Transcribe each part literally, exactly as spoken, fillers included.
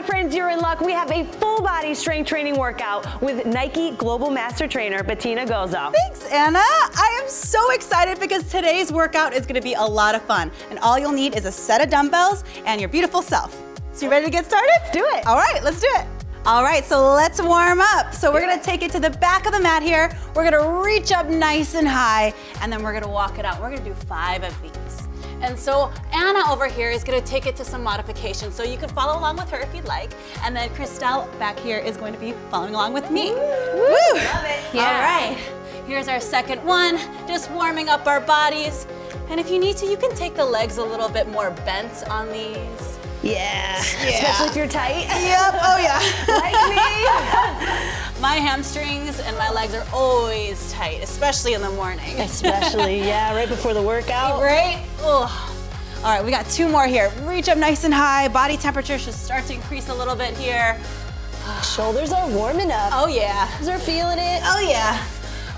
my friends, you're in luck. We have a full body strength training workout with Nike Global Master Trainer, Betina Gozo. Thanks, Anna. I am so excited because today's workout is gonna be a lot of fun. And all you'll need is a set of dumbbells and your beautiful self. So you ready to get started? Let's do it. All right, let's do it. All right, so let's warm up. So we're gonna take it to the back of the mat here. We're gonna reach up nice and high, and then we're gonna walk it out. We're gonna do five of these. And so Anna over here is gonna take it to some modifications. So you can follow along with her if you'd like. And then Christelle back here is going to be following along with me. Woo! Woo. Love it. Yeah. All right, here's our second one. Just warming up our bodies. And if you need to, you can take the legs a little bit more bent on these. Yeah. yeah. Especially if you're tight. Yep, oh yeah. Like me. My hamstrings and my legs are always tight, especially in the morning. Especially, yeah, right before the workout. Right? Ugh. All right, we got two more here. Reach up nice and high. Body temperature should start to increase a little bit here. Shoulders are warming up. Oh yeah. Shoulders are feeling it. Oh yeah.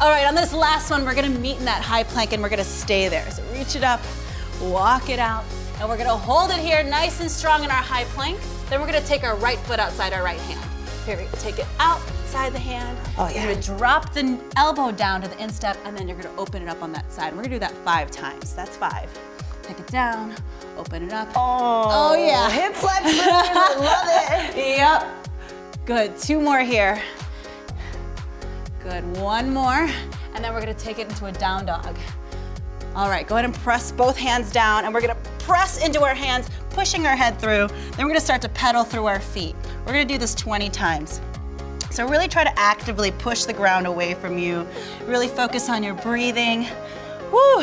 All right, on this last one, we're gonna meet in that high plank and we're gonna stay there. So reach it up, walk it out. And we're gonna hold it here nice and strong in our high plank. Then we're gonna take our right foot outside our right hand. Here, we take it outside the hand. Oh, yeah. You're gonna drop the elbow down to the instep, and then you're gonna open it up on that side. We're gonna do that five times. That's five. Take it down, open it up. Oh, oh yeah. Hip flex, I love it. Yep. Good. Two more here. Good. One more. And then we're gonna take it into a down dog. All right, go ahead and press both hands down, and we're gonna press into our hands, pushing our head through. Then we're gonna start to pedal through our feet. We're gonna do this twenty times. So really try to actively push the ground away from you. Really focus on your breathing. Woo!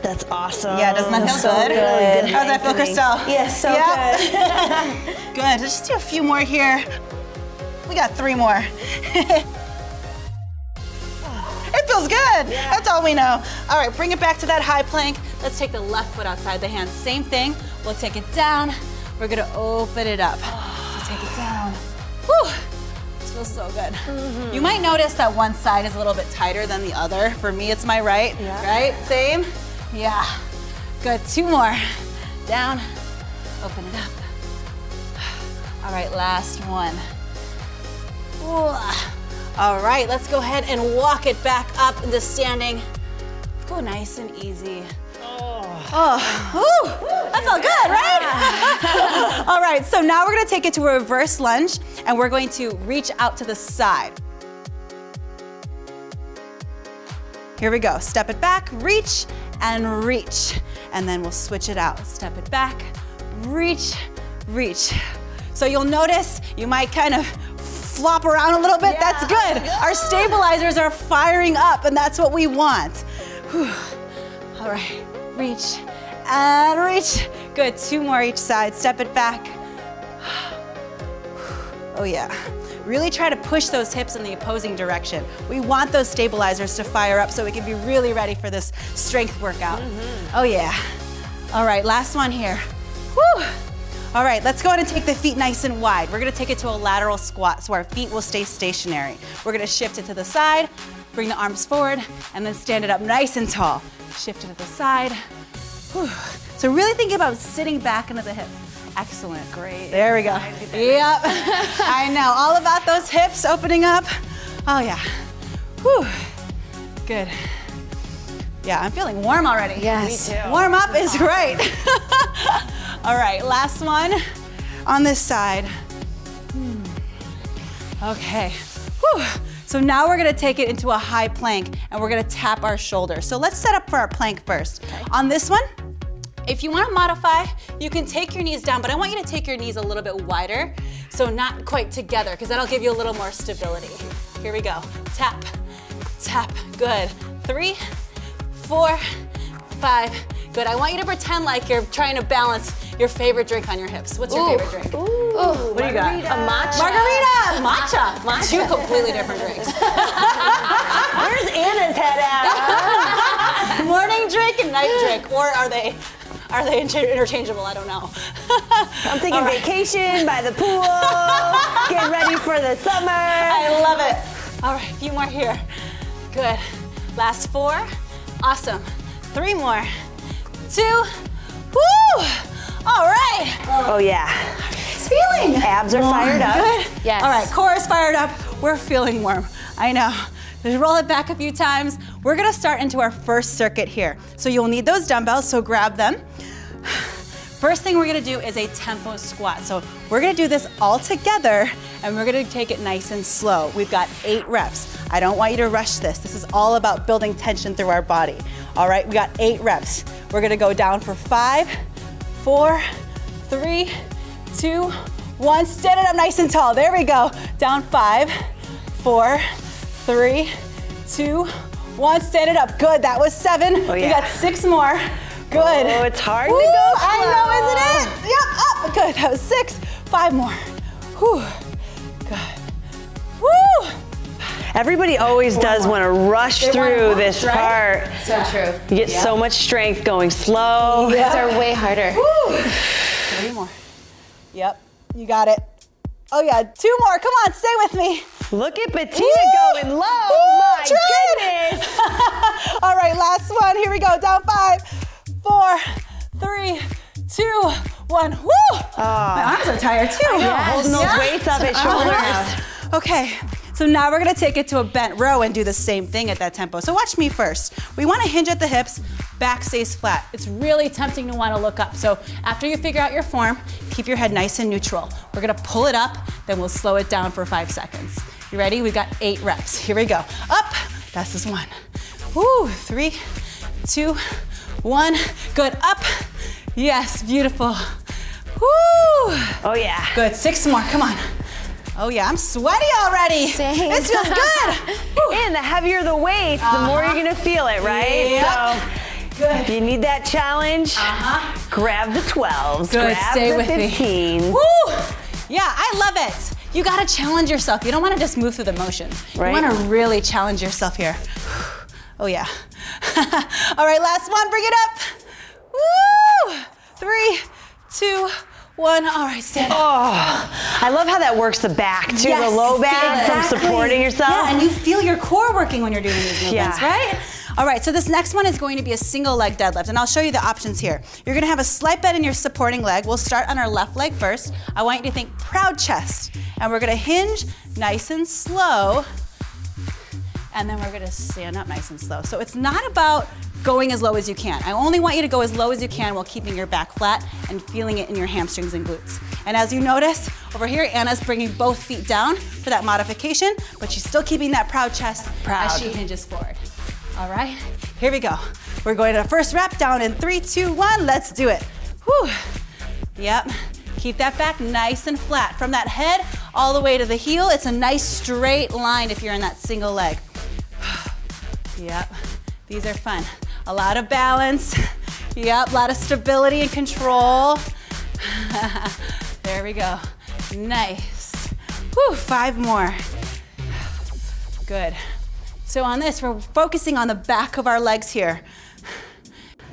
That's awesome. Yeah, doesn't that feel so good? Really good. How does that feel, Christelle? Yes, so yep. good. Good, let's just do a few more here. We got three more. Feels good. Yeah. That's all we know. All right, bring it back to that high plank. Let's take the left foot outside the hand. Same thing. We'll take it down. We're gonna open it up. So take it down. Whew. This feels so good. Mm-hmm. You might notice that one side is a little bit tighter than the other. For me, it's my right. Yeah. Right? Same? Yeah. Good. Two more. Down. Open it up. All right, last one. Ooh. All right, let's go ahead and walk it back up into standing. Go nice and easy. Oh, oh. Ooh. That felt good, right? All right, so now we're gonna take it to a reverse lunge, and we're going to reach out to the side. Here we go, step it back, reach, and reach. And then we'll switch it out. Step it back, reach, reach. So you'll notice you might kind of flop around a little bit, yeah. That's good. Yeah. Our stabilizers are firing up, and that's what we want. Whew. All right, reach and reach. Good, two more each side, step it back. Oh yeah, really try to push those hips in the opposing direction. We want those stabilizers to fire up so we can be really ready for this strength workout. Mm-hmm. Oh yeah. All right, last one here. Whew. All right, let's go ahead and take the feet nice and wide. We're gonna take it to a lateral squat so our feet will stay stationary. We're gonna shift it to the side, bring the arms forward, and then stand it up nice and tall. Shift it to the side. Whew. So really think about sitting back into the hips. Excellent. Great. There we go. Yep. I know, all about those hips opening up. Oh yeah. Whew. Good. Yeah, I'm feeling warm already. Yes. Me too. Warm up is great. All right, last one on this side. Okay, whew. So now we're gonna take it into a high plank and we're gonna tap our shoulders. So let's set up for our plank first. Okay. On this one, if you wanna modify, you can take your knees down, but I want you to take your knees a little bit wider, so not quite together, because that'll give you a little more stability. Here we go, tap, tap, good. Three, four, five, good. I want you to pretend like you're trying to balance your favorite drink on your hips. What's your Ooh. favorite drink? Ooh. Ooh. What do you got? A matcha. Margarita. Matcha. Matcha. Two completely different drinks. Where's Anna's head at? Morning drink and night drink, or are they are they interchangeable? I don't know. I'm thinking right. Vacation by the pool. Get ready for the summer. I love it. All right, a few more here. Good. Last four. Awesome. Three more. Two. Woo! All right. Oh yeah. So feeling? Abs are oh, fired up. Good. Yes. All right, core is fired up. We're feeling warm. I know. Just roll it back a few times. We're gonna start into our first circuit here. So you'll need those dumbbells, so grab them. First thing we're gonna do is a tempo squat. So we're gonna do this all together and we're gonna take it nice and slow. We've got eight reps. I don't want you to rush this. This is all about building tension through our body. All right, we got eight reps. We're gonna go down for five, four, three, two, one. Stand it up nice and tall. There we go. Down five, four, three, two, one. Stand it up. Good. That was seven. Oh, yeah. We got six more. Good. Oh, it's hard Woo, to go slow. I know, isn't it? Yep. Up. Good. That was six. Five more. Whew. Good. Woo. Everybody always Four does more. want to rush they through rush, this right? part. So true. You get yep. so much strength going slow. Yep. These are way harder. Woo. Three more. Yep. You got it. Oh yeah. Two more. Come on. Stay with me. Look at Betina Woo! going low. Woo! My goodness. All right, last one. Here we go. Down five, four, three, two, one. Woo! Oh. My arms are tired too. I know. Yes. Holding those yeah. weights up at shoulders. Oh, okay. So now we're gonna take it to a bent row and do the same thing at that tempo. So watch me first. We wanna hinge at the hips, back stays flat. It's really tempting to wanna look up. So after you figure out your form, keep your head nice and neutral. We're gonna pull it up, then we'll slow it down for five seconds. You ready? We've got eight reps. Here we go. Up, that's this one. Woo, three, two, one. Good, up. Yes, beautiful. Woo. Oh yeah. Good, six more, come on. Oh yeah, I'm sweaty already. Same. This feels good. And the heavier the weight, uh-huh. the more you're gonna feel it, right? Yep. So good. If you need that challenge, uh-huh. grab the twelves, good. grab Stay the with fifteens. Me. Woo! Yeah, I love it. You gotta challenge yourself. You don't wanna just move through the motions. Right. You wanna really challenge yourself here. Oh yeah. All right, last one, bring it up. Woo! Three, two, one. All right, stand up. Oh, I love how that works the back too, yes, the low back exactly. from supporting yourself. Yeah, and you feel your core working when you're doing these movements, yeah. right? All right, so this next one is going to be a single leg deadlift, and I'll show you the options here. You're gonna have a slight bend in your supporting leg. We'll start on our left leg first. I want you to think proud chest, and we're gonna hinge nice and slow, and then we're gonna stand up nice and slow. So it's not about going as low as you can. I only want you to go as low as you can while keeping your back flat and feeling it in your hamstrings and glutes. And as you notice, over here, Anna's bringing both feet down for that modification, but she's still keeping that proud chest proud. as she hinges forward. All right, here we go. We're going to the first rep, down in three, two, one, let's do it. Whew. Yep, keep that back nice and flat. From that head all the way to the heel, it's a nice straight line if you're in that single leg. Yep, these are fun. A lot of balance, yep, a lot of stability and control. There we go, nice. Whew, five more, good. So on this, we're focusing on the back of our legs here.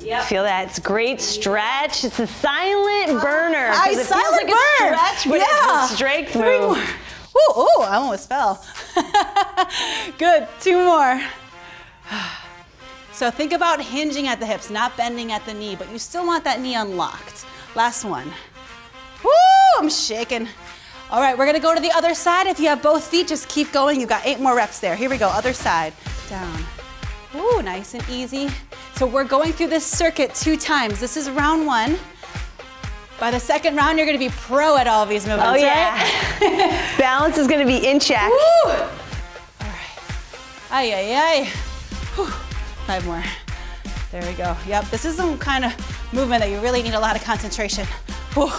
Yep. Feel that, it's great stretch. It's a silent burner. I it silent feels like burn. a stretch, but yeah. it's a strength Three move. Ooh, ooh, I almost fell. Good, two more. So think about hinging at the hips, not bending at the knee, but you still want that knee unlocked. Last one. Woo, I'm shaking. All right, we're gonna go to the other side. If you have both feet, just keep going. You've got eight more reps there. Here we go, other side, down. Woo, nice and easy. So we're going through this circuit two times. This is round one. By the second round, you're gonna be pro at all these movements, oh, yeah. right? Balance is gonna be in check. Woo! All right, ay, ay, ay. Whew. Five more. There we go. Yep, this is some kind of movement that you really need a lot of concentration. Whew.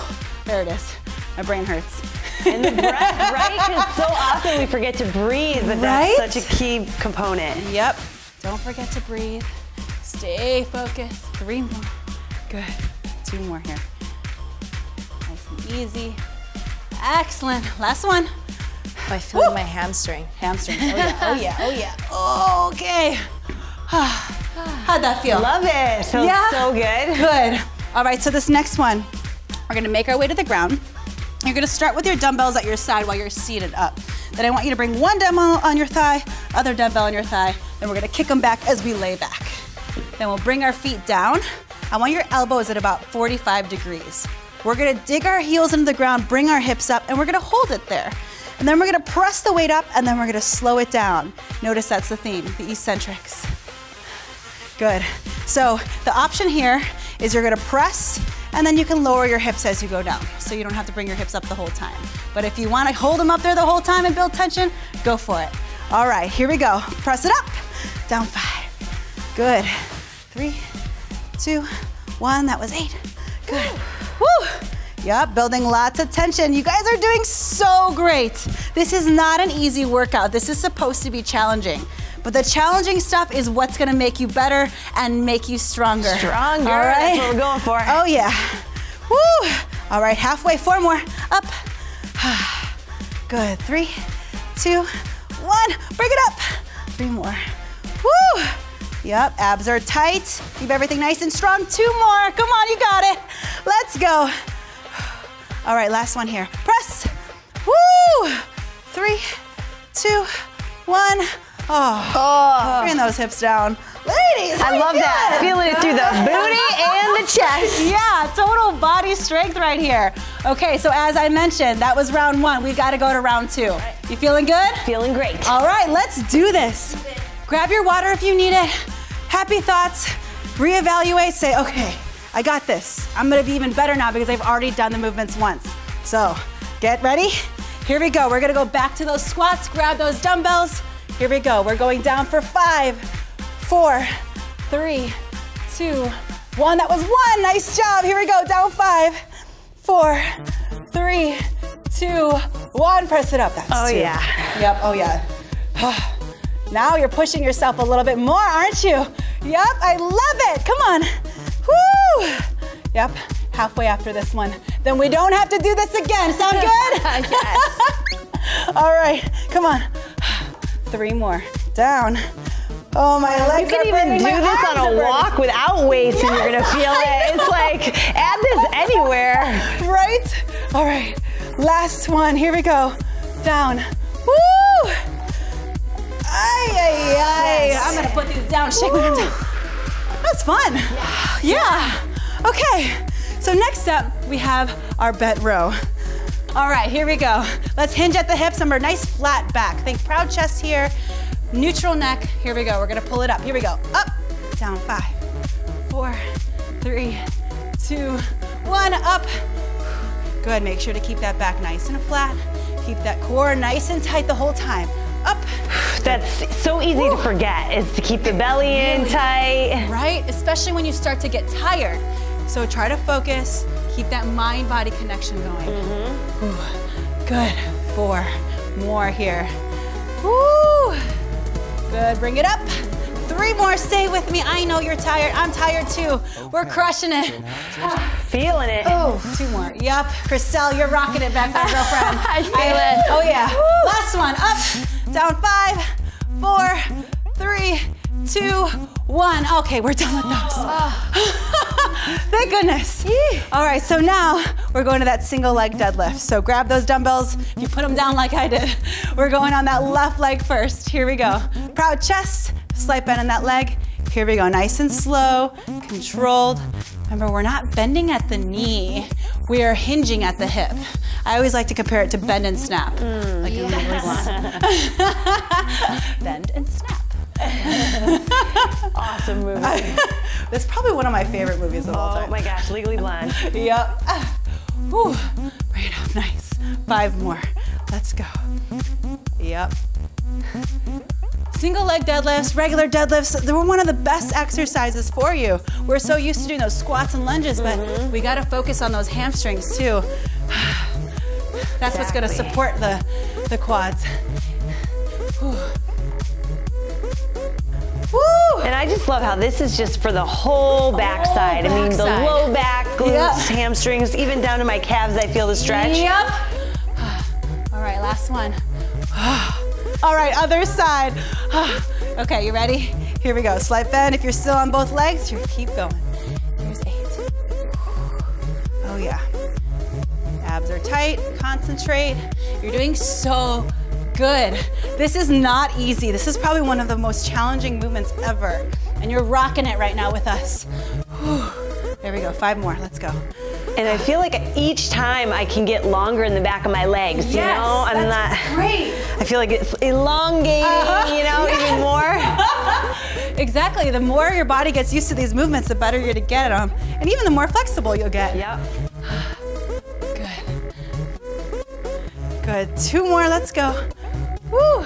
There it is. My brain hurts. And the breath, right? Because so often we forget to breathe, but that's right? such a key component. Yep. Don't forget to breathe. Stay focused. Three more. Good. Two more here. Nice and easy. Excellent. Last one. Oh, I feel my hamstring. Hamstring. Oh, yeah. Oh, yeah. Oh, yeah. Oh, okay. How'd that feel? Love it. Feels yeah. so good. Good. All right, so this next one, we're gonna make our way to the ground. You're gonna start with your dumbbells at your side while you're seated up. Then I want you to bring one dumbbell on your thigh, other dumbbell on your thigh, then we're gonna kick them back as we lay back. Then we'll bring our feet down. I want your elbows at about forty-five degrees. We're gonna dig our heels into the ground, bring our hips up, and we're gonna hold it there. And then we're gonna press the weight up, and then we're gonna slow it down. Notice that's the theme, the eccentrics. Good. So the option here is you're gonna press, and then you can lower your hips as you go down, so you don't have to bring your hips up the whole time. But if you wanna hold them up there the whole time and build tension, go for it. All right, here we go. Press it up, down five. Good. Three, two, one, that was eight. Good. Woo! Yep, building lots of tension. You guys are doing so great. This is not an easy workout. This is supposed to be challenging. But the challenging stuff is what's gonna make you better and make you stronger. Stronger, all right? That's what we're going for. Oh yeah. Woo! All right, halfway, four more, up. Good, three, two, one, bring it up. Three more, woo! Yep, abs are tight. Keep everything nice and strong, two more. Come on, you got it. Let's go. All right, last one here, press. Woo! Three, two, one. Oh, oh. Bring those hips down. Ladies, I love that. Feeling it through the booty and the chest. Yeah, total body strength right here. Okay, so as I mentioned, that was round one. We've got to go to round two. You feeling good? Feeling great. All right, let's do this. Grab your water if you need it. Happy thoughts, reevaluate, say, okay, I got this. I'm gonna be even better now because I've already done the movements once. So, get ready. Here we go. We're gonna go back to those squats, grab those dumbbells. Here we go, we're going down for five, four, three, two, one. That was one, nice job. Here we go, down five, four, three, two, one. Press it up, that's oh, two. Oh yeah. Yep, oh yeah. Now you're pushing yourself a little bit more, aren't you? Yep, I love it, come on. Woo! Yep, halfway after this one. Then we don't have to do this again, sound good? Yes. All right, come on. Three more, down. Oh, my legs are burning. You can even do this on a walk without weights and you're gonna feel it. It's like, add this anywhere. Right? All right, last one, here we go. Down, woo! Ay, ay, ay. I'm gonna put these down, shake them down. That's fun. Yeah. Yeah, okay. So next up, we have our bent row. All right, here we go. Let's hinge at the hips and our nice flat back. Think proud chest here, neutral neck. Here we go, we're gonna pull it up. Here we go, up, down, five, four, three, two, one, up. Good, make sure to keep that back nice and flat. Keep that core nice and tight the whole time. Up. That's so easy Woo. to forget, is to keep the belly in really tight. Right, especially when you start to get tired. So try to focus, keep that mind-body connection going. Mm-hmm. Ooh, good, four, more here. Woo, good, bring it up. Three more, stay with me. I know you're tired, I'm tired too. We're crushing it. Oh, feeling it. Oh, two more, yep. Christelle, you're rocking it back there, girlfriend. I feel I, it. Oh yeah, Woo. last one, up, down five, four, three, two, one. Okay, we're done with those. Oh. Thank goodness. Yee. All right, so now we're going to that single leg deadlift. So grab those dumbbells, you put them down like I did. We're going on that left leg first. Here we go. Proud chest, slight bend in that leg. Here we go, nice and slow, controlled. Remember, we're not bending at the knee, we are hinging at the hip. I always like to compare it to bend and snap. Mm, like yes. you really want. Bend and snap. Awesome movie. That's probably one of my favorite movies of all time. Oh my gosh, Legally Blonde. Yep. Whew. Bring it up, nice. Five more. Let's go. Yep. Single leg deadlifts, regular deadlifts, they were one of the best exercises for you. We're so used to doing those squats and lunges, but mm-hmm. we gotta focus on those hamstrings too. That's exactly. what's gonna support the, the quads. Whew. Woo! And I just love how this is just for the whole backside. Oh, back I mean, the side. low back, glutes, yep. hamstrings, even down to my calves, I feel the stretch. Yep. All right, last one. All right, other side. Okay, you ready? Here we go. Slight bend. If you're still on both legs, you keep going. Here's eight. Oh, yeah. Abs are tight. Concentrate. You're doing so good. This is not easy. This is probably one of the most challenging movements ever. And you're rocking it right now with us. Whew. There we go, five more, let's go. And I feel like each time I can get longer in the back of my legs, yes, you know? I'm that's not, great. I feel like it's elongating, uh-huh, you know, yes, even more. Exactly, the more your body gets used to these movements, the better you're gonna get at them. And even the more flexible you'll get. Yep. Good. Good, two more, let's go. Woo.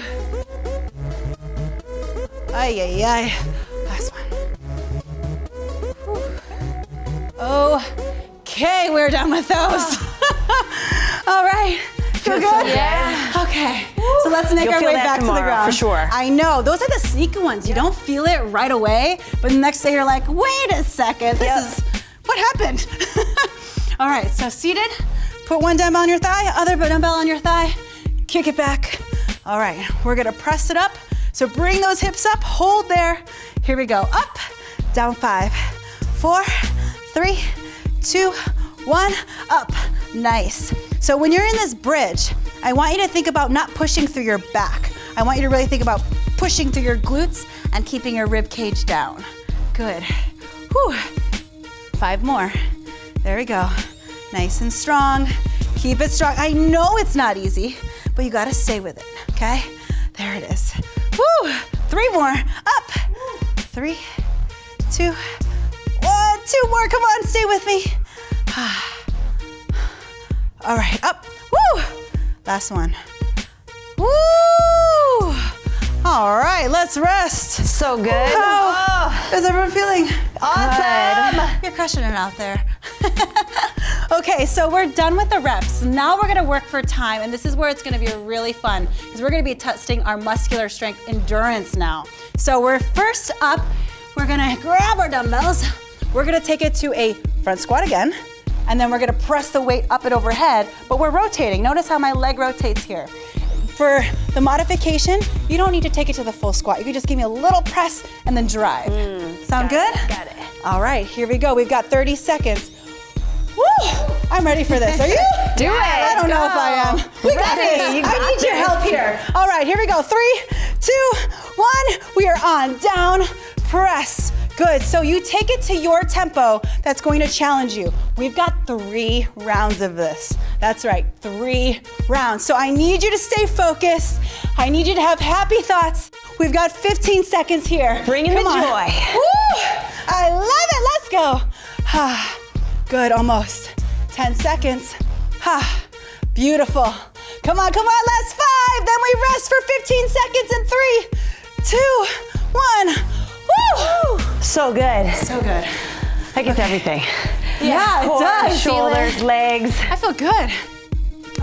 Ay, ay, ay. Last one. Okay, we're done with those. Oh. All right, feel good? Yeah. Okay, so let's make You'll our way back tomorrow, to the ground. For sure. I know, those are the sneaky ones. You yeah. don't feel it right away, but the next day you're like, wait a second, this yep. is, what happened? All right, so seated, put one dumbbell on your thigh, other dumbbell on your thigh, kick it back. All right, we're gonna press it up. So bring those hips up, hold there. Here we go, up, down five, four, three, two, one, up. Nice. So when you're in this bridge, I want you to think about not pushing through your back. I want you to really think about pushing through your glutes and keeping your rib cage down. Good. Whew. Five more. There we go. Nice and strong. Keep it strong. I know it's not easy, but you gotta stay with it, okay? There it is. Whew. Three more. Up. Three, two, one, two more, come on, stay with me. All right, up, woo! Last one, woo! All right, let's rest. So good. Oh, oh. Is everyone feeling? Awesome. Good. You're crushing it out there. Okay, so we're done with the reps. Now we're gonna work for time, and this is where it's gonna be really fun, because we're gonna be testing our muscular strength endurance now. So we're first up, we're gonna grab our dumbbells. We're gonna take it to a front squat again, and then we're gonna press the weight up and overhead, but we're rotating. Notice how my leg rotates here. For the modification, you don't need to take it to the full squat. You can just give me a little press and then drive. Mm, Sound good? It, got it. All right, here we go. We've got thirty seconds. Woo! I'm ready for this. Are you? Do it. I don't go. know if I am. We got this. You got I need this. your help here. All right, here we go. Three, two, one. We are on. Down, press. Good, so you take it to your tempo that's going to challenge you. We've got three rounds of this. That's right, three rounds. So I need you to stay focused. I need you to have happy thoughts. We've got fifteen seconds here. Bring in Come the on. joy. Woo! I love it, let's go. Good, almost. ten seconds. Beautiful. Come on, come on, last five. Then we rest for fifteen seconds in three, two, one. Woo! So good. So good. That gets okay. everything. Yeah, yeah, it does. Shoulders, legs. I feel good.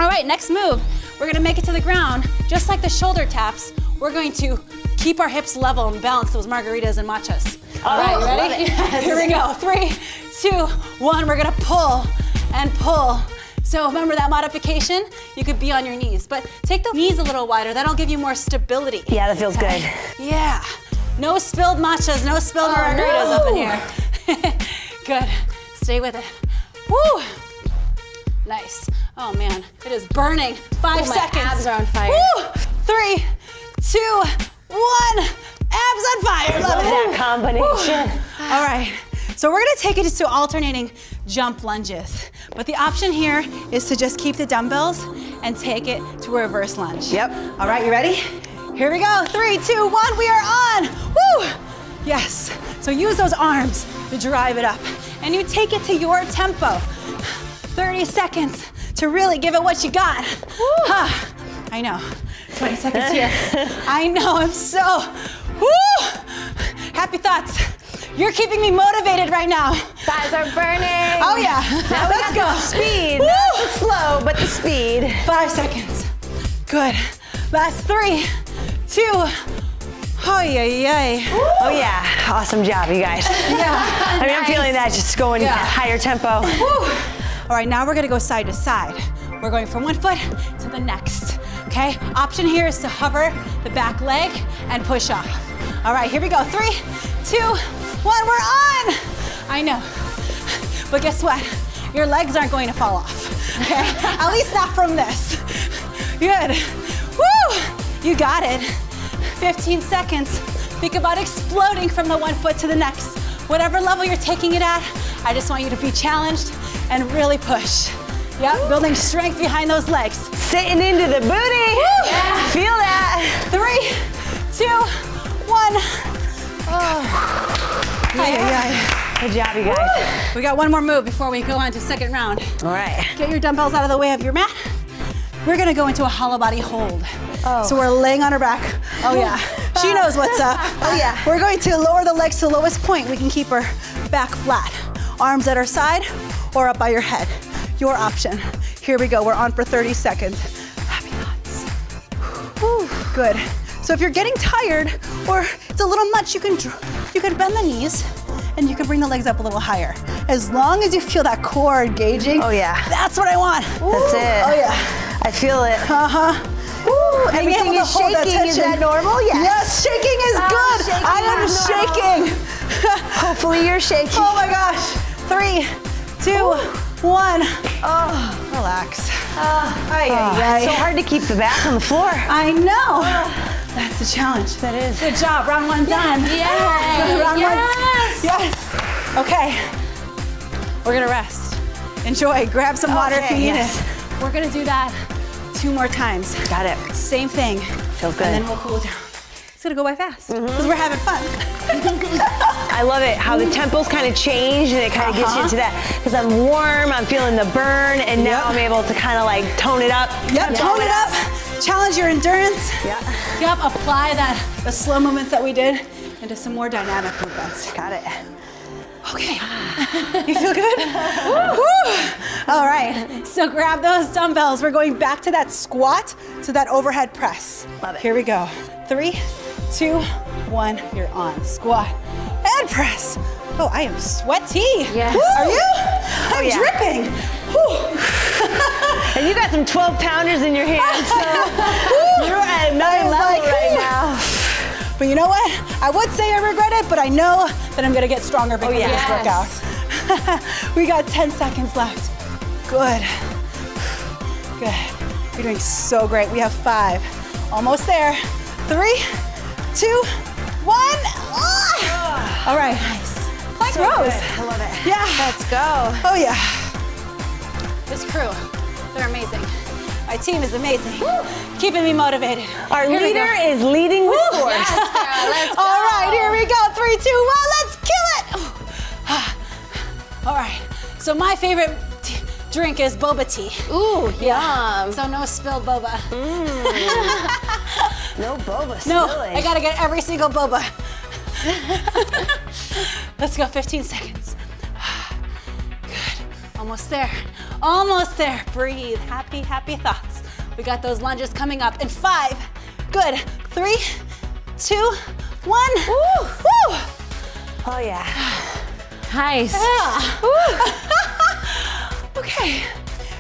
All right, next move. We're gonna make it to the ground. Just like the shoulder taps, we're going to keep our hips level and balance those margaritas and matchas. All oh, right, ready? Love it. Yes. Here we go. Three, two, one. We're gonna pull and pull. So remember that modification? You could be on your knees, but take the knees a little wider. That'll give you more stability. Yeah, that feels okay. good. Yeah. No spilled matchas, no spilled oh, margaritas no. up in here. Good, stay with it. Woo, nice. Oh man, it is burning. Five Ooh, seconds. My abs are on fire. Woo, three, two, one. Abs on fire, love, love it. that combination. Woo. All right, so we're gonna take it to alternating jump lunges. But the option here is to just keep the dumbbells and take it to a reverse lunge. Yep, all right, you ready? Here we go, three, two, one, we are on. Woo! Yes, so use those arms to drive it up. And you take it to your tempo. thirty seconds to really give it what you got. Woo! Huh. I know, twenty seconds here. I know, I'm so, woo! Happy thoughts. You're keeping me motivated right now. Thighs are burning. Oh yeah, now let's go. Speed, Woo! Not the slow, but the speed. Five seconds, good. Last three. Two. Oh, yeah, yeah. Oh, yeah. Awesome job, you guys. Yeah. I mean, nice. I'm feeling that just going yeah. higher tempo. Woo. All right, now we're going to go side to side. We're going from one foot to the next. Okay? Option here is to hover the back leg and push off. All right, here we go. Three, two, one. We're on. I know. But guess what? Your legs aren't going to fall off. Okay? At least not from this. Good. Woo. You got it. fifteen seconds. Think about exploding from the one foot to the next. Whatever level you're taking it at, I just want you to be challenged and really push. Yep, building strength behind those legs. Sitting into the booty. Yeah. Feel that. Three, two, one. Oh. Yeah, yeah. Yeah. Good job, you guys. Woo. We got one more move before we go on to second round. All right. Get your dumbbells out of the way of your mat. We're gonna go into a hollow body hold. Oh. So we're laying on her back. Oh yeah. She knows what's up. Oh yeah. We're going to lower the legs to the lowest point. We can keep her back flat. Arms at her side or up by your head. Your option. Here we go, we're on for thirty seconds. Happy thoughts. Whew. Good. So if you're getting tired or it's a little much, you can, you can bend the knees and you can bring the legs up a little higher. As long as you feel that core engaging. Oh yeah. That's what I want. Ooh. That's it. Oh yeah. I feel it. Uh-huh. Ooh, everything is shaking, that is that normal? Yes. Yes, shaking is oh, good. Shaking I am normal. shaking. Hopefully you're shaking. Oh my gosh. Three, two, Ooh. One. Oh, relax. Uh, aye, aye, aye. It's so hard to keep the back on the floor. I know. Uh, That's a challenge. That is. Good job. Round one done. Yeah. Round yes. one. Yes. Okay. We're gonna rest. Enjoy. Grab some water okay, if you need yes. it. We're gonna do that two more times. Got it. Same thing. Feels good. And then we'll cool down. It's gonna go by fast because mm-hmm. we're having fun. I love it how the tempo's kind of changed and it kind of uh-huh. gets you into that. Because I'm warm, I'm feeling the burn, and now yep. I'm able to kind of like tone it up. Yep, yep. tone it up. Challenge your endurance. Yep. Yep. Apply that the slow movements that we did into some more dynamic movements. Got it. Okay. You feel good? Woo. Woo. All right. So grab those dumbbells. We're going back to that squat, to that overhead press. Love it. Here we go. Three. Two, one, you're on. Squat and press. Oh, I am sweaty. Yes. Woo. Are you? I'm oh, yeah. dripping. Woo. And you got some twelve pounders in your hands, so you're at another level like, right now. But you know what? I would say I regret it, but I know that I'm gonna get stronger because oh, yes. of this workout. We got ten seconds left. Good. Good. You're doing so great. We have five. Almost there. Three. Two, one. Oh. All right. Nice. Plank so rows. Good. I love it. Yeah. Let's go. Oh yeah. This crew, they're amazing. My team is amazing. Woo. Keeping me motivated. Our here leader is leading with force. Yes, girl. Let's go. All right. Here we go. Three, two, one. Let's kill it. All right. So my favorite drink is boba tea. Ooh, yeah. Yum. So no spilled boba. Mm. No boba spillage. No, I gotta get every single boba. Let's go, fifteen seconds. Good, almost there. Almost there, breathe. Happy, happy thoughts. We got those lunges coming up in five. Good, three, two, one. Woo, woo. Oh yeah. Nice. Yeah. Okay,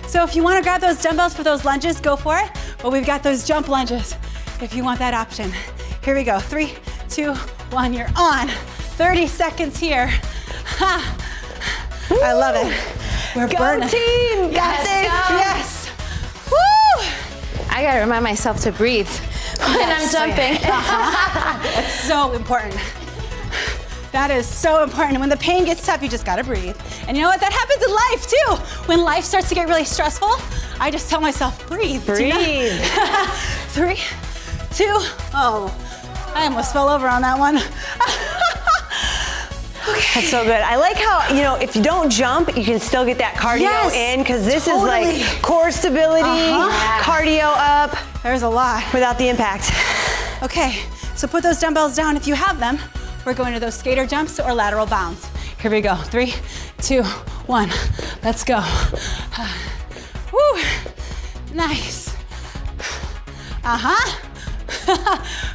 so if you want to grab those dumbbells for those lunges, go for it. But we've got those jump lunges if you want that option. Here we go, three, two, one, you're on. thirty seconds here. Ha. I love it. We're go burning. Team, got yes, this, yes. Woo! I gotta remind myself to breathe when yes. I'm jumping. Oh, yeah. uh-huh. That's so important. That is so important. When the pain gets tough, you just gotta breathe. And you know what? That happens in life too. When life starts to get really stressful, I just tell myself, breathe. Breathe. Three, two, oh. I almost fell over on that one. Okay. That's so good. I like how, you know, if you don't jump, you can still get that cardio yes, in, because this totally. is like core stability, uh-huh. cardio up. There's a lot. Without the impact. Okay, so put those dumbbells down if you have them. We're going to those skater jumps or lateral bounds. Here we go. Three, two, one. Let's go. Uh, woo. Nice. Uh-huh.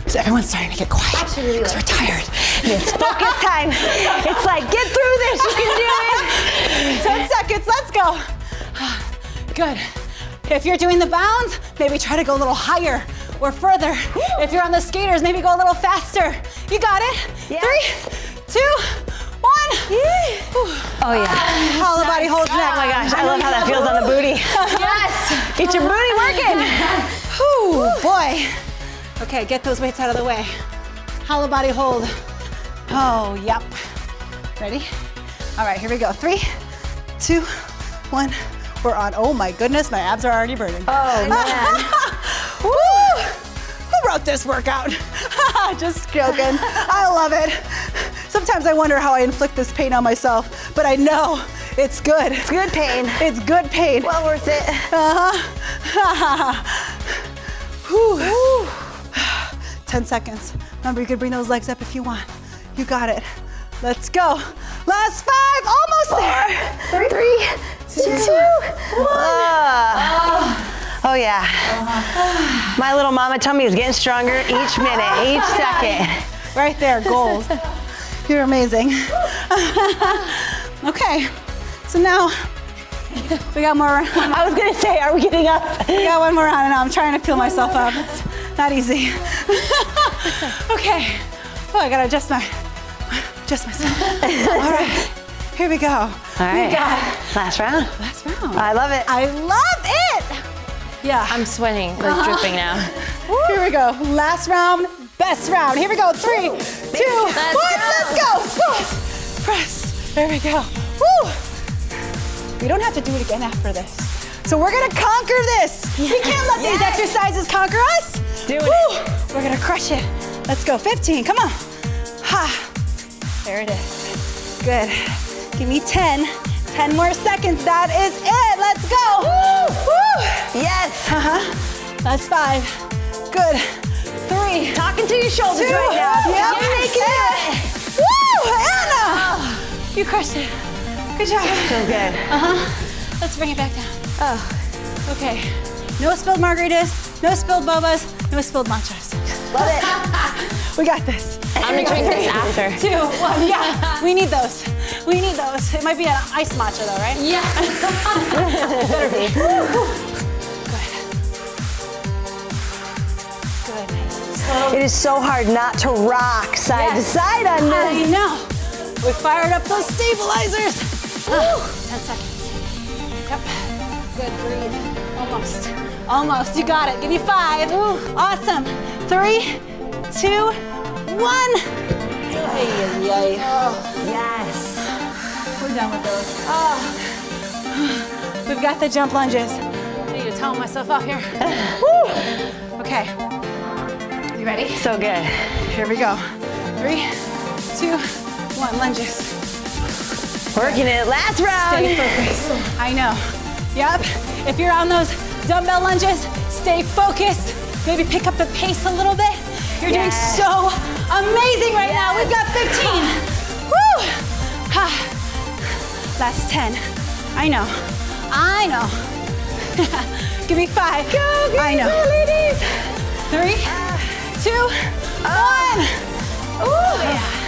So everyone's starting to get quiet. Absolutely. Because we're tired. And it's focus time. It's like, get through this. You can do it. Ten seconds. Let's go. Uh, good. If you're doing the bounds, maybe try to go a little higher or further. Woo. If you're on the skaters, maybe go a little faster. You got it? Yeah. Three, two, one. Yeah. Oh yeah. Um, Hollow body holds back. Oh my gosh, I love how that feels on the booty. Yes. Get your booty working. Ooh, boy. Okay, get those weights out of the way. Hollow body hold. Oh, yep. Ready? All right, here we go. Three, two, one, we're on. Oh my goodness, my abs are already burning. Oh man. Woo! Who wrote this workout? Just joking. I love it. Sometimes I wonder how I inflict this pain on myself, but I know it's good. It's good pain. It's good pain. Well worth it. Uh-huh. ten seconds. Remember, you can bring those legs up if you want. You got it. Let's go. Last five, almost Four, there. Three, three two, two, two, one. Oh. Oh yeah. Uh-huh. My little mama tummy is getting stronger each minute, each second. Right there, goals. You're amazing. Okay, so now we got more. I was gonna say, are we getting up? We got one more round, and I'm trying to peel myself up. It's not easy. Okay. Oh, I gotta adjust my, adjust myself. All right, here we go. All right. We got last round. Last round. I love it. I love it. Yeah. I'm sweating, like uh-huh. dripping now. Woo. Here we go. Last round, best round. Here we go. Three, two, let's one, go. Let's go. Press. Press. There we go. Woo. We don't have to do it again after this. So we're gonna conquer this. Yes. We can't let yes. these exercises conquer us. Do it. Woo. We're gonna crush it. Let's go. fifteen, come on. Ha. There it is. Good. Give me ten. ten more seconds, that is it. Let's go. Woo. Woo. Yes. Uh-huh. That's five. Good. Three. Talking to your shoulders two. Right now. Yep. Yes. You're making it. Woo, Anna. Oh, you crushed it. Good job. So good. Uh-huh. Let's bring it back down. Oh. Okay. No spilled margaritas, no spilled bobas, no spilled matchas. Love it. We got this. I'm gonna drink this after. Two, one, yeah. We need those. We need those. It might be an ice matcha though, right? Yeah. Better be. Good. Good, nice. So it is so hard not to rock side yes. to side on this. I know. We fired up those stabilizers. Oh, ten seconds. Yep. Good, breathe. Almost. Almost, you got it. Give me five. Ooh. Awesome. Three, two, one. Ay, ay, ay. Oh. Yes. We're done with those. Oh. We've got the jump lunges. I need to tone myself up here. Woo. Okay. You ready? So good. Here we go. Three, two, one. Lunges. Working it. Last round. Stay focused. I know. Yep. If you're on those dumbbell lunges, stay focused. Maybe pick up the pace a little bit. You're yes. doing so amazing right yes. now. We've got fifteen. Woo! Ha. Last ten. I know. I know. Give me five. Go, go, I know. Go, ladies. Three, uh, two, uh, one. Ooh, yeah.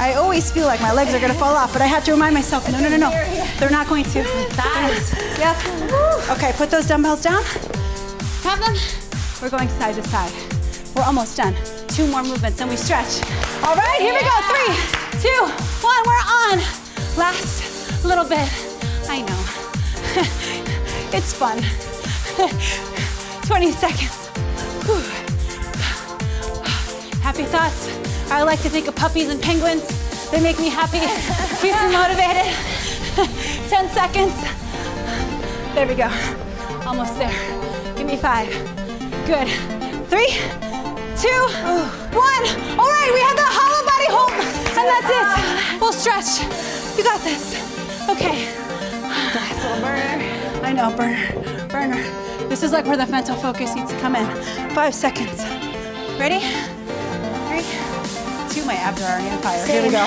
I always feel like my legs are gonna fall off, but I have to remind myself, no, no, no, no. They're not going to. Thighs. Yep. Okay, put those dumbbells down. Have them. We're going side to side. We're almost done. Two more movements and we stretch. All right, here yeah. we go. Three, two, one, we're on. Last little bit. I know. It's fun. twenty seconds. Whew. Happy thoughts. I like to think of puppies and penguins. They make me happy, keeps me motivated. ten seconds. There we go. Almost there. Give me five. Good. Three, two, one. All right, we have the hollow body hold, and that's it. We'll stretch. You got this. Okay. That's a little burner. I know, burner, burner. This is like where the mental focus needs to come in. Five seconds. Ready? Three, two, my abs are already on fire. Same. Here we go.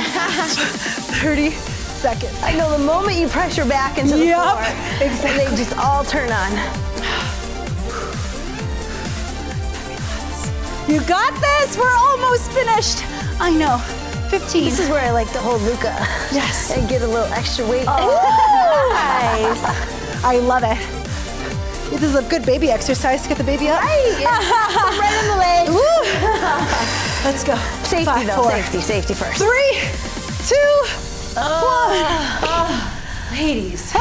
thirty seconds. I know the moment you press your back into the yep, floor, exactly. they just all turn on. You got this, we're almost finished. I know, fifteen. This is where I like to hold Luca. Yes. And get a little extra weight. Oh, nice. I love it. This is a good baby exercise to get the baby up. Right, yeah. Right in the legs. Woo. Let's go. Safety Five, though, four, safety, safety first. Three, two, oh. one. Oh. Ladies. Oh.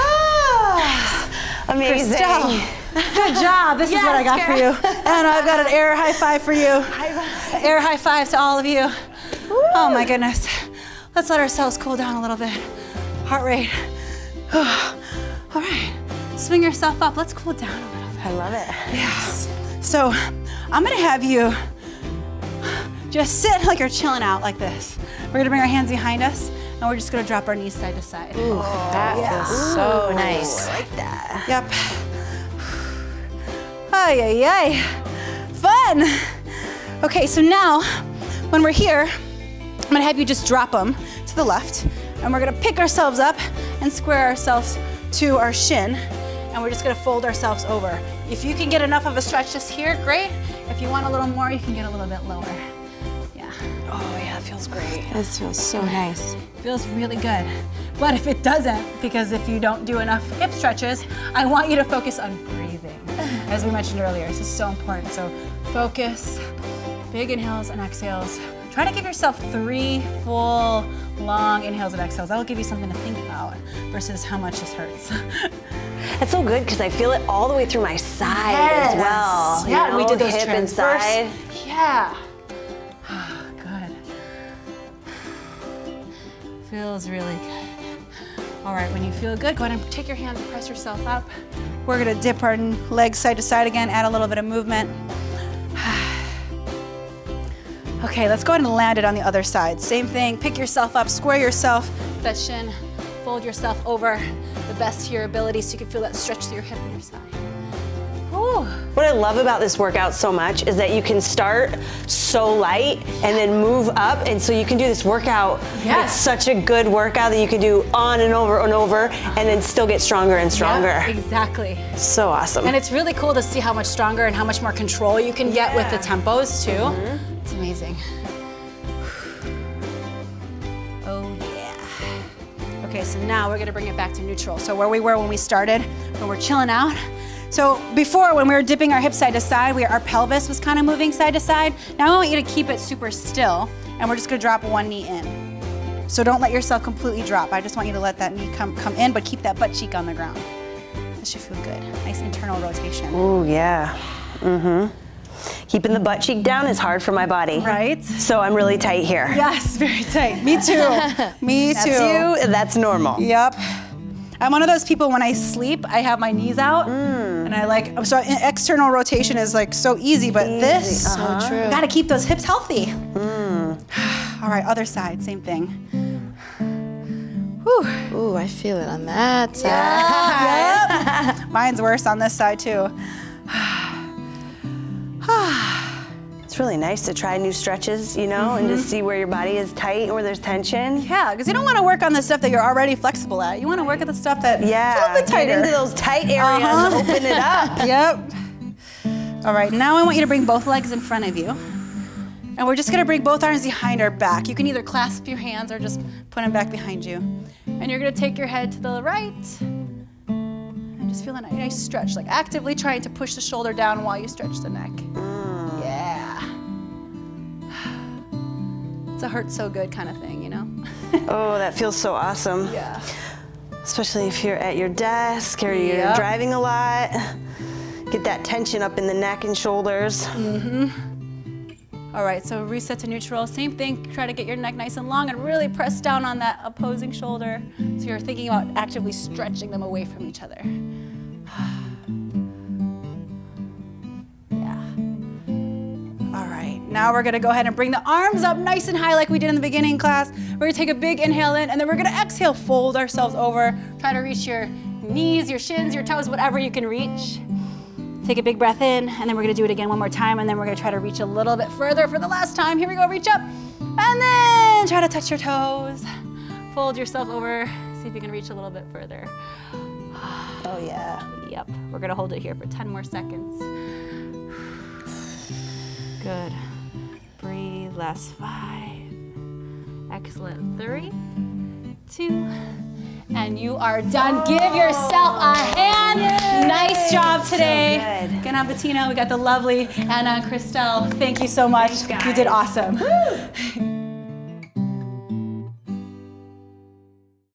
Amazing. Christelle. Good job. This yes, is what I got girl. for you. And I've got an air high five for you. Air high five to all of you. Woo. Oh my goodness. Let's let ourselves cool down a little bit. Heart rate. All right, swing yourself up. Let's cool down a little bit. I love it. Yeah. So I'm gonna have you just sit like you're chilling out like this. We're gonna bring our hands behind us and we're just gonna drop our knees side to side. Ooh, oh, that yeah. feels so Ooh, nice. I like that. Yep. Ay, ay, ay. Fun. Okay, so now when we're here, I'm gonna have you just drop them to the left and we're gonna pick ourselves up and square ourselves to our shin and we're just gonna fold ourselves over. If you can get enough of a stretch just here, great. If you want a little more, you can get a little bit lower. Yeah. Oh yeah, it feels great. This feels so nice. Feels really good. But if it doesn't, because if you don't do enough hip stretches, I want you to focus on breathing. As we mentioned earlier, this is so important. So focus, big inhales and exhales. Try to give yourself three full long inhales and exhales. That'll give you something to think about versus how much this hurts. That's so good because I feel it all the way through my side yes. as well. Yeah, you know, we did those hip transverse. And side. Yeah. Oh, good. Feels really good. All right, when you feel good, go ahead and take your hands and press yourself up. We're gonna dip our legs side to side again, add a little bit of movement. Okay, let's go ahead and land it on the other side. Same thing, pick yourself up, square yourself, that shin, fold yourself over the best of your ability so you can feel that stretch through your hip and your side. Ooh. What I love about this workout so much is that you can start so light and then move up, and so you can do this workout. Yes. It's such a good workout that you can do on and over and over and then still get stronger and stronger. Yeah, exactly. So awesome. And it's really cool to see how much stronger and how much more control you can get yeah. with the tempos too. Mm-hmm. It's amazing. Oh yeah. Okay, so now we're gonna bring it back to neutral. So where we were when we started, where we're chilling out. So before, when we were dipping our hips side to side, we, our pelvis was kind of moving side to side. Now I want you to keep it super still, and we're just gonna drop one knee in. So don't let yourself completely drop. I just want you to let that knee come, come in, but keep that butt cheek on the ground. That should feel good. Nice internal rotation. Oh yeah. Mm-hmm. Keeping the butt cheek down is hard for my body. Right? So I'm really tight here. Yes, very tight. Me too. Me too. That's you, that's normal. Yep. I'm one of those people when I sleep, I have my knees out. Mm. And I like, so external rotation is like so easy, but easy. This, uh-huh. so true. You gotta keep those hips healthy. Mm. All right, other side, same thing. Whew. Ooh, I feel it on that side. Yeah. Yep. Mine's worse on this side too. It's really nice to try new stretches, you know, mm-hmm. and just see where your body is tight or there's tension. Yeah, because you don't want to work on the stuff that you're already flexible at. You want to work at the stuff that yeah, totally tighter. Get into those tight areas, uh-huh. open it up. Yep. All right, now I want you to bring both legs in front of you. And we're just gonna bring both arms behind our back. You can either clasp your hands or just put them back behind you. And you're gonna take your head to the right. And just feel a nice stretch, like actively trying to push the shoulder down while you stretch the neck. It's a hurt so good kind of thing, you know? Oh, that feels so awesome. Yeah. Especially if you're at your desk or yep. you're driving a lot. Get that tension up in the neck and shoulders. Mm-hmm. All right, so reset to neutral. Same thing, try to get your neck nice and long and really press down on that opposing shoulder. So you're thinking about actively stretching them away from each other. Now we're gonna go ahead and bring the arms up nice and high like we did in the beginning class. We're gonna take a big inhale in and then we're gonna exhale, fold ourselves over. Try to reach your knees, your shins, your toes, whatever you can reach. Take a big breath in and then we're gonna do it again one more time and then we're gonna try to reach a little bit further for the last time. Here we go, reach up. And then try to touch your toes. Fold yourself over, see if you can reach a little bit further. Oh yeah. Yep, we're gonna hold it here for ten more seconds. Good. Breathe, last five. Excellent, three, two, and you are done. Oh. Give yourself a hand. Yay. Nice job today. So good. Again, I'm Betina. We got the lovely Anna and Christelle. Thank you so much. Thanks, guys. You did awesome. Woo.